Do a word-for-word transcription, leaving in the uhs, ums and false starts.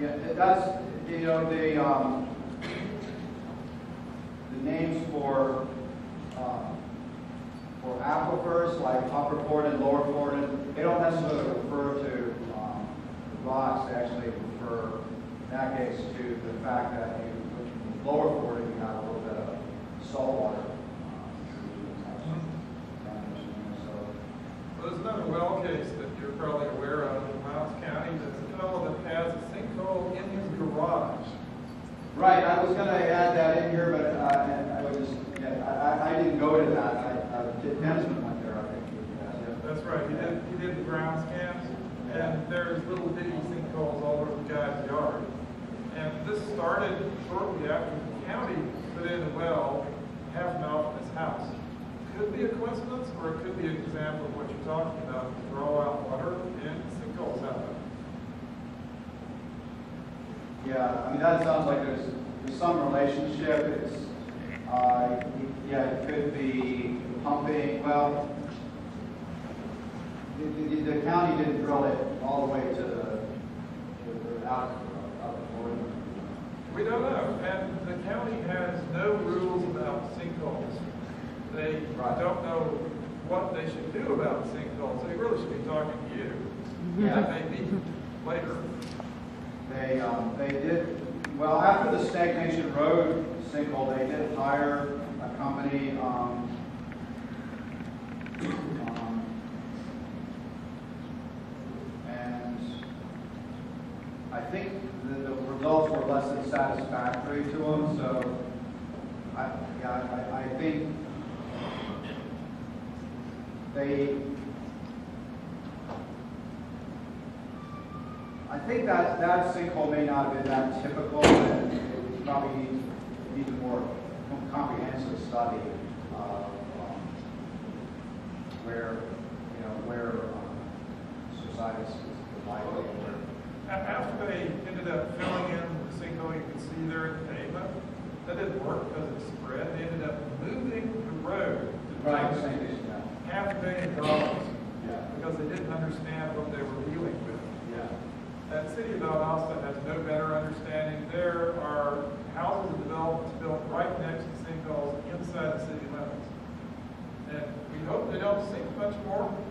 Yeah, that's, you know, the, um, the names for, uh, for aquifers, like Upper Floridan, Lower Floridan, they don't necessarily refer to um, rocks. They actually refer, in that case, to the fact that you, in Lower Floridan, you have a little bit of salt water. Well, there's another well case that you're probably aware of in Lowndes County. That's a fellow that has a sinkhole in his garage. Right. I was going to add that in here, but uh, I was just, yeah, I, I didn't go to that. I, I did management went there. I think. Yeah, that's right. He did. He did the ground scans, and there's little bitty sinkholes all over the guy's yard. And this started shortly after the county put in a well half an hour from his house. Could be a coincidence, or it could be an example of what you're talking about, to throw out water and sinkholes happen. Yeah, I mean, that sounds like there's, there's some relationship. It's, uh, yeah, it could be pumping. Well, the, the, the county didn't drill it all the way to the, to the out of the border. We don't know, and the county has no rules about sinkholes. They don't know what they should do about sinkholes. They really should be talking to you. Yeah, maybe later. They um, they did well after the Snake Nation Road sinkhole. They did hire a company. Um, um, and I think the, the results were less than satisfactory to them. So I yeah I, I think. They, I think that that sinkhole may not have been that typical, and it probably needs need a more comprehensive study uh, um, where you know where um, suicide is likely. After they ended up filling in the sinkhole, you could see there in the pavement that didn't work because it spread. They ended up moving the road. To right. The same issue. Half a million dollars, yeah. Because they didn't understand what they were dealing with. Yeah. That city of El Paso has no better understanding. There are houses and developments built right next to sinkholes inside the city limits, and we hope they don't sink much more.